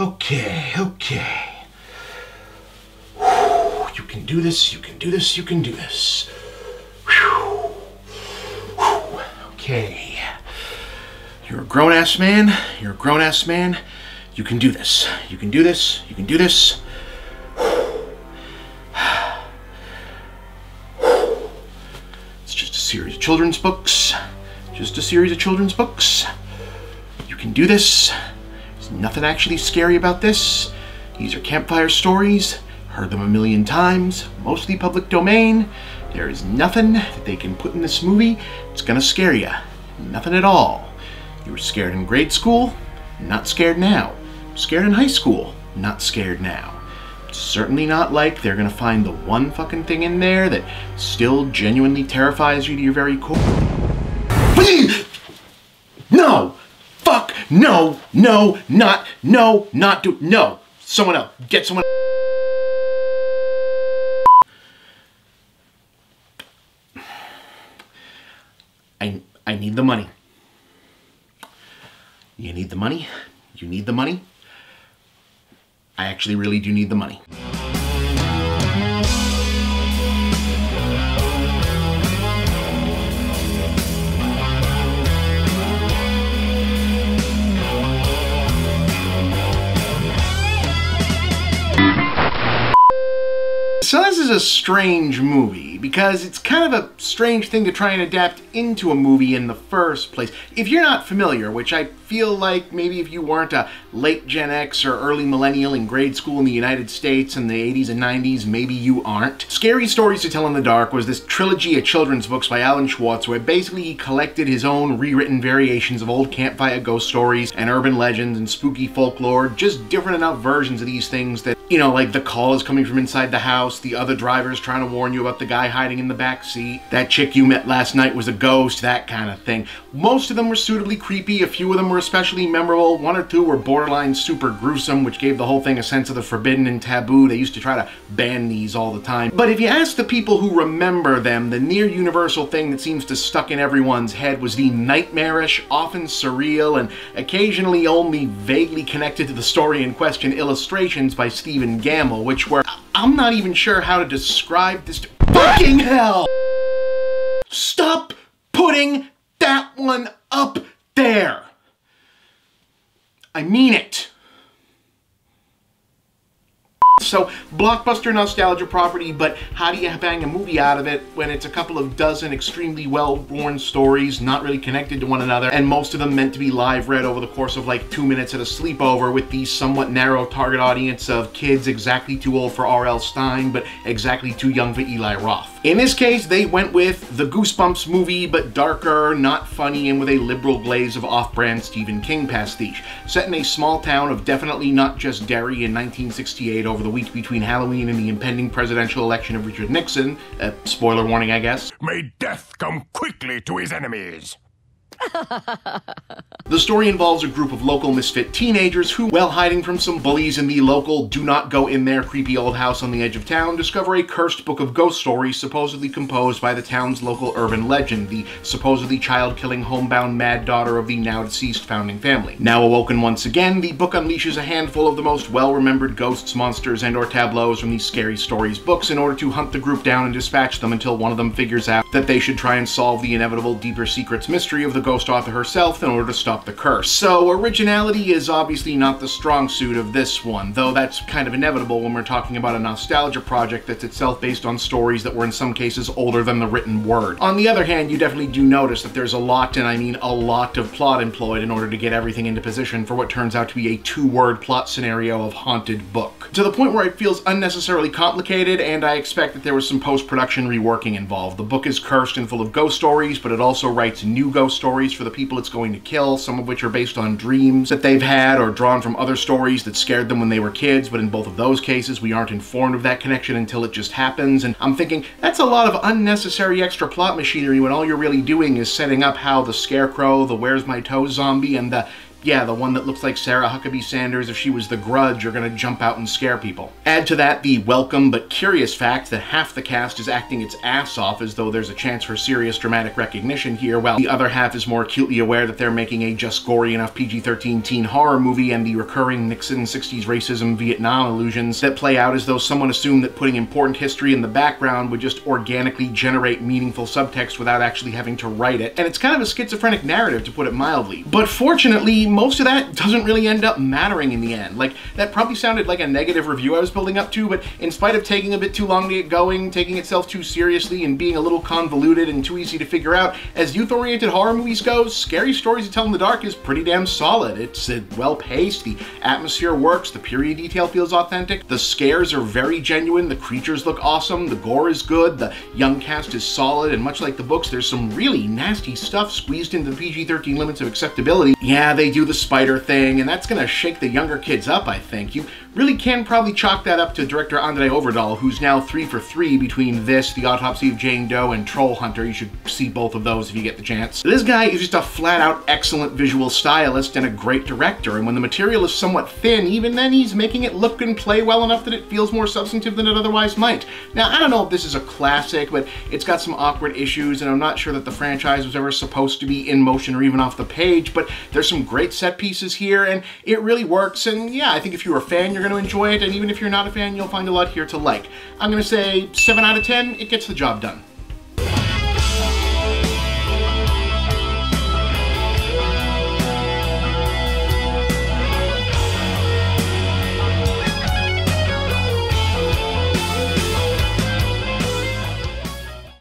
Okay. You can do this, you can do this. Okay. You're a grown-ass man, You can do this, you can do this. It's just a series of children's books. You can do this. There's nothing actually scary about this. These are campfire stories. Heard them a million times. Mostly public domain. There is nothing that they can put in this movie that's gonna scare you. Nothing at all. You were scared in grade school. Not scared now. Scared in high school. Not scared now. It's certainly not like they're gonna find the one fucking thing in there that still genuinely terrifies you to your very core. No! Fuck! No! No! Not! No! Not do! No! Someone else! Get someone! I need the money. You need the money? You need the money? I actually really do need the money. So this is a strange movie because it's kind of a strange thing to try and adapt into a movie in the first place. If you're not familiar, which I feel like maybe if you weren't a late Gen X or early millennial in grade school in the United States in the 80s and 90s, maybe you aren't. Scary Stories to Tell in the Dark was this trilogy of children's books by Alan Schwartz where basically he collected his own rewritten variations of old campfire ghost stories and urban legends and spooky folklore, just different enough versions of these things that, you know, like the call is coming from inside the house, the other driver's trying to warn you about the guy hiding in the back seat, that chick you met last night was a ghost, that kind of thing. Most of them were suitably creepy, a few of them were especially memorable, one or two were borderline super gruesome, which gave the whole thing a sense of the forbidden and taboo. They used to try to ban these all the time. But if you ask the people who remember them, the near universal thing that seems to stuck in everyone's head was the nightmarish, often surreal, and occasionally only vaguely connected to the story in question illustrations by Stephen Gammell, which were, I'm not even sure how to describe this. Fucking hell! Stop putting that one up there! I mean it. So, blockbuster nostalgia property, but how do you bang a movie out of it when it's a couple of dozen extremely well-worn stories, not really connected to one another, and most of them meant to be live read over the course of like 2 minutes at a sleepover with the somewhat narrow target audience of kids exactly too old for R.L. Stine, but exactly too young for Eli Roth. In this case, they went with the Goosebumps movie, but darker, not funny, and with a liberal glaze of off-brand Stephen King pastiche. Set in a small town of definitely not just Derry in 1968 over the week between Halloween and the impending presidential election of Richard Nixon. Spoiler warning, I guess. May death come quickly to his enemies. The story involves a group of local misfit teenagers who, while hiding from some bullies in the local do-not-go-in-there creepy old house on the edge of town, discover a cursed book of ghost stories supposedly composed by the town's local urban legend, the supposedly child-killing, homebound mad daughter of the now-deceased founding family. Now awoken once again, the book unleashes a handful of the most well-remembered ghosts, monsters, and or tableaus from these Scary Stories books in order to hunt the group down and dispatch them until one of them figures out that they should try and solve the inevitable deeper secrets mystery of the ghost author herself in order to stop the curse. So originality is obviously not the strong suit of this one, though that's kind of inevitable when we're talking about a nostalgia project that's itself based on stories that were in some cases older than the written word. On the other hand, you definitely do notice that there's a lot, and I mean a lot, of plot employed in order to get everything into position for what turns out to be a two-word plot scenario of haunted book. To the point where it feels unnecessarily complicated, and I expect that there was some post-production reworking involved. The book is cursed and full of ghost stories, but it also writes new ghost stories for the people it's going to kill, some of which are based on dreams that they've had or drawn from other stories that scared them when they were kids, but in both of those cases we aren't informed of that connection until it just happens, and I'm thinking, that's a lot of unnecessary extra plot machinery when all you're really doing is setting up how the scarecrow, the where's my toe zombie, and the yeah, the one that looks like Sarah Huckabee Sanders if she was the Grudge, are gonna jump out and scare people. Add to that the welcome but curious fact that half the cast is acting its ass off as though there's a chance for serious dramatic recognition here, while the other half is more acutely aware that they're making a just gory enough PG-13 teen horror movie, and the recurring Nixon 60s racism Vietnam allusions that play out as though someone assumed that putting important history in the background would just organically generate meaningful subtext without actually having to write it. And it's kind of a schizophrenic narrative, to put it mildly. But fortunately, most of that doesn't really end up mattering in the end. Like, that probably sounded like a negative review I was building up to, but in spite of taking a bit too long to get going, taking itself too seriously, and being a little convoluted and too easy to figure out, as youth-oriented horror movies go, Scary Stories to Tell in the Dark is pretty damn solid. It's well-paced, the atmosphere works, the period detail feels authentic, the scares are very genuine, the creatures look awesome, the gore is good, the young cast is solid, and much like the books, there's some really nasty stuff squeezed into the PG-13 limits of acceptability. Yeah, they do the spider thing, and that's gonna shake the younger kids up, I think. You really can probably chalk that up to director André Øvredal, who's now 3 for 3 between this, The Autopsy of Jane Doe, and Troll Hunter. You should see both of those if you get the chance. This guy is just a flat-out excellent visual stylist and a great director, and when the material is somewhat thin, even then he's making it look and play well enough that it feels more substantive than it otherwise might. Now, I don't know if this is a classic, but it's got some awkward issues, and I'm not sure that the franchise was ever supposed to be in motion or even off the page, but there's some great set pieces here, and it really works, and yeah, I think if you're a fan, you're going to enjoy it, and even if you're not a fan, you'll find a lot here to like. I'm going to say 7 out of 10, it gets the job done.